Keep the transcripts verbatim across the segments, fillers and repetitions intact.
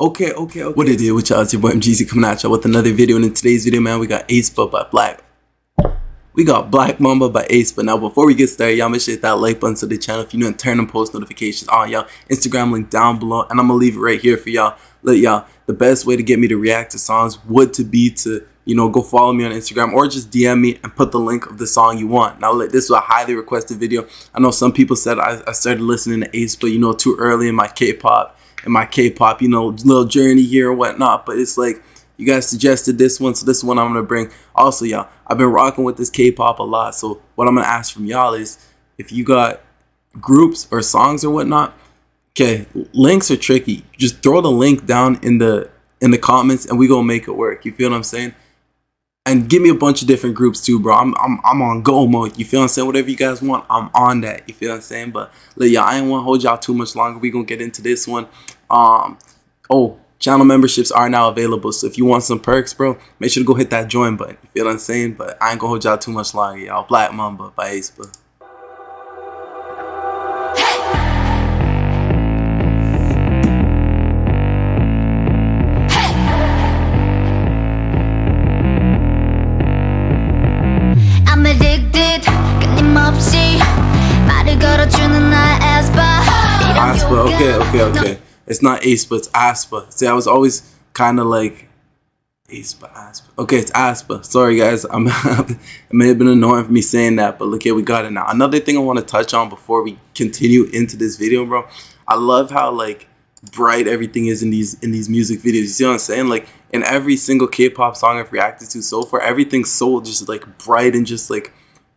Okay, okay, okay. What it did with y'all? It's your boy M G Z coming at y'all with another video. And in today's video, man, we got aespa by Black. We got Black Mamba by aespa. Now, before we get started, y'all make sure to hit that like button to the channel if you know and turn and post notifications on y'all. Instagram link down below, and I'm gonna leave it right here for y'all. Let y'all the best way to get me to react to songs would to be to you know go follow me on Instagram or just D M me and put the link of the song you want. Now, this was a highly requested video. I know some people said I, I started listening to aespa, you know, too early in my K-pop. And my K-pop, you know, little journey here or whatnot, but it's like you guys suggested this one, so this one I'm gonna bring. Also, y'all, I've been rocking with this K-pop a lot, so what I'm gonna ask from y'all is if you got groups or songs or whatnot, okay, links are tricky. Just throw the link down in the in the comments, and we gonna make it work. You feel what I'm saying? And give me a bunch of different groups too, bro. I'm I'm I'm on go mode. You feel what I'm saying? Whatever you guys want, I'm on that. You feel what I'm saying? But look, y'all, I ain't wanna hold y'all too much longer. We gonna get into this one. Um, oh, channel memberships are now available. So if you want some perks, bro, make sure to go hit that join button. You feel what I'm saying? But I ain't gonna hold y'all too much longer, y'all. Black Mamba by aespa. aespa, okay, okay, okay. It's not aespa, it's aespa. See, I was always kind of like aespa, aespa. Okay, it's aespa. Sorry, guys. I'm it may have been annoying for me saying that, but look here, we got it now. Another thing I want to touch on before we continue into this video, bro. I love how like bright everything is in these in these music videos. You see what I'm saying? Like in every single K-pop song I've reacted to so far, everything's so just like bright and just like,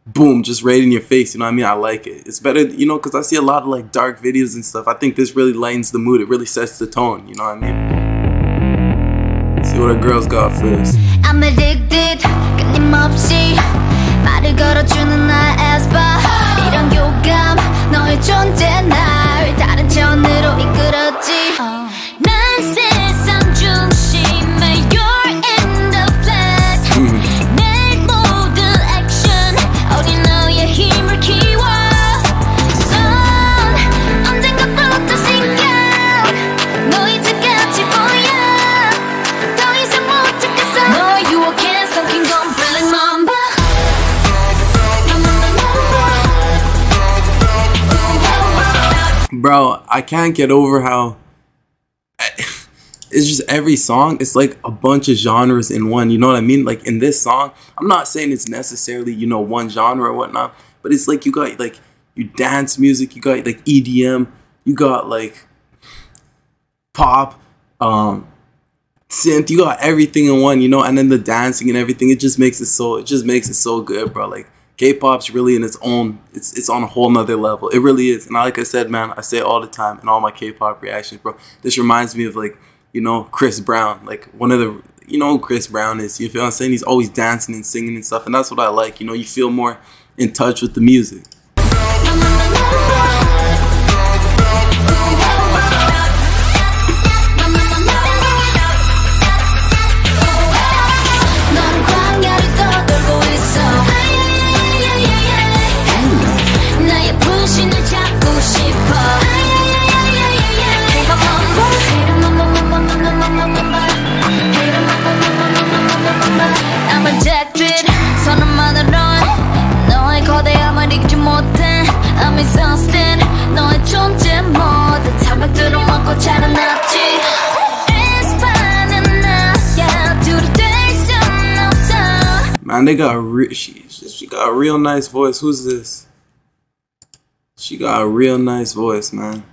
boom, just right in your face, you know what I mean? I like it. It's better, you know, because I see a lot of like dark videos and stuff. I think this really lightens the mood. It really sets the tone, you know what I mean? Let's see what a girl's got first. I'm addicted, 끊임없이 말을 걸어주는 나의 aespa. 이런 교감, 너의 존재 날 다른 차원으로 이끌었지. 난 세상 중심에 you're in the flat. Bro, I can't get over how it's just every song, it's like a bunch of genres in one, you know what I mean? Like in this song, I'm not saying it's necessarily, you know, one genre or whatnot, but it's like you got like you dance music, you got like E D M, you got like pop, um, synth, you got everything in one, you know, and then the dancing and everything, it just makes it so it just makes it so good, bro. Like K-pop's really in its own, it's it's on a whole nother level. It really is. And like I said, man, I say it all the time in all my K-pop reactions, bro. This reminds me of like, you know, Chris Brown. Like one of the, you know who Chris Brown is, you feel what I'm saying? He's always dancing and singing and stuff. And that's what I like. You know, you feel more in touch with the music. Man, they got re she, she got a real nice voice. Who's this? She got a real nice voice, man.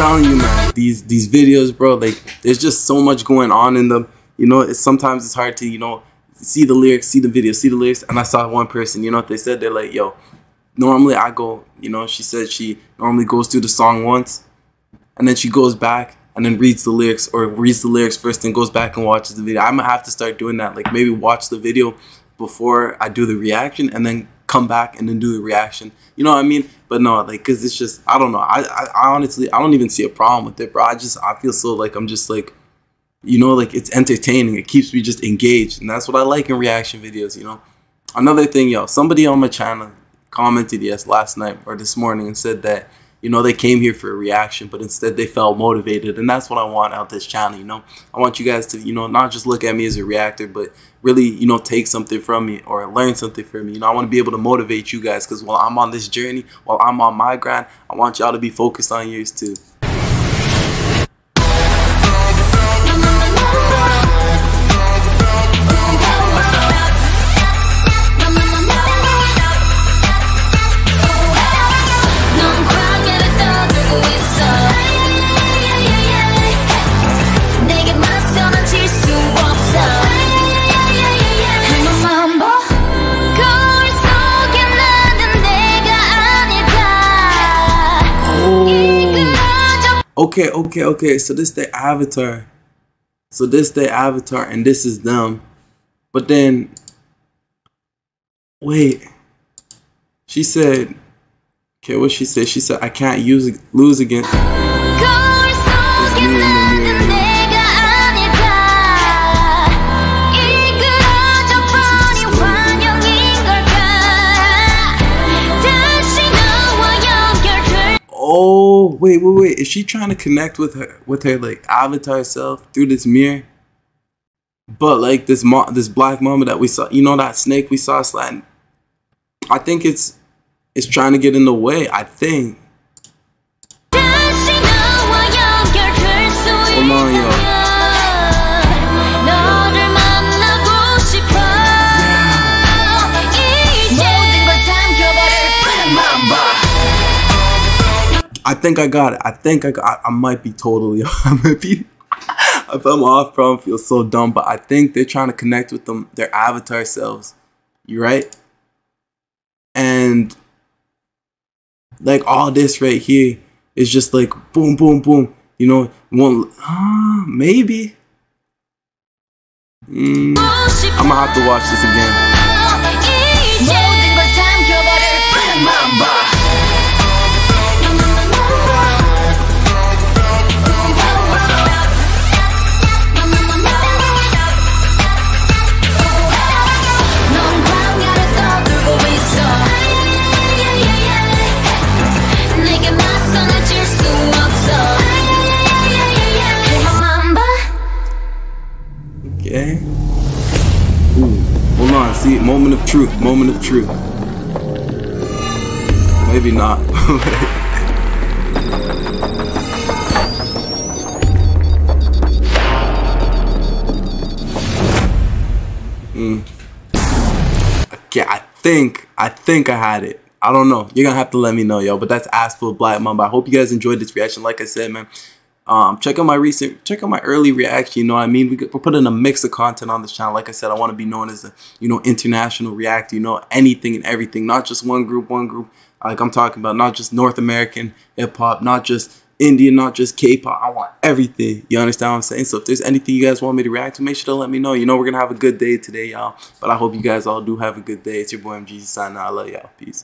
telling you, man, these these videos, bro, like there's just so much going on in them. You know, it's, sometimes it's hard to, you know, see the lyrics, see the video, see the lyrics. And I saw one person, you know what they said? They're like, yo, normally I go, you know, she said she normally goes through the song once, and then she goes back and then reads the lyrics, or reads the lyrics first and goes back and watches the video. I'm gonna have to start doing that. Like maybe watch the video before I do the reaction, and then come back and then do the reaction. You know what I mean? But no, like, cause it's just, I don't know. I, I, I honestly, I don't even see a problem with it, bro. I just, I feel so like, I'm just like, you know, like it's entertaining. It keeps me just engaged. And that's what I like in reaction videos, you know? Another thing, yo, somebody on my channel commented yes last night or this morning and said that, you know, they came here for a reaction, but instead they felt motivated. And that's what I want out this channel, you know? I want you guys to, you know, not just look at me as a reactor, but really, you know, take something from me or learn something from me. You know, I want to be able to motivate you guys, because while I'm on this journey, while I'm on my grind, I want y'all to be focused on yours too. Okay, okay, okay, so this their avatar. So this their avatar, and this is them. But then, wait. She said, okay, what she said? She said, I can't use lose again. Oh, wait, wait, wait. Is she trying to connect with her, with her like avatar self through this mirror? But like this mo this Black Mamba that we saw, you know, that snake we saw sliding. I think it's it's trying to get in the way, I think. Hold on, yo. I think I got it. I think I got, I, I might be totally off. I might be, if I'm off, bro, I feel so dumb. But I think they're trying to connect with them, their avatar selves. You right? And like all this right here is just like boom, boom, boom. You know, one uh, maybe. Mm, I'm gonna have to watch this again. See, moment of truth, moment of truth. Maybe not. mm. Okay, I think, I think I had it. I don't know. You're gonna have to let me know, yo. But that's aespa, Black Mamba. I hope you guys enjoyed this reaction. Like I said, man. Um, check out my recent, check out my early reaction, you know what I mean? We could, we're putting a mix of content on this channel. Like I said, I want to be known as a, you know, international reactor, you know, anything and everything. Not just one group, one group. Like I'm talking about not just North American hip-hop, not just Indian, not just K-pop. I want everything. You understand what I'm saying? So if there's anything you guys want me to react to, make sure to let me know. You know, we're going to have a good day today, y'all. But I hope you guys all do have a good day. It's your boy M G signing out. I love y'all. Peace.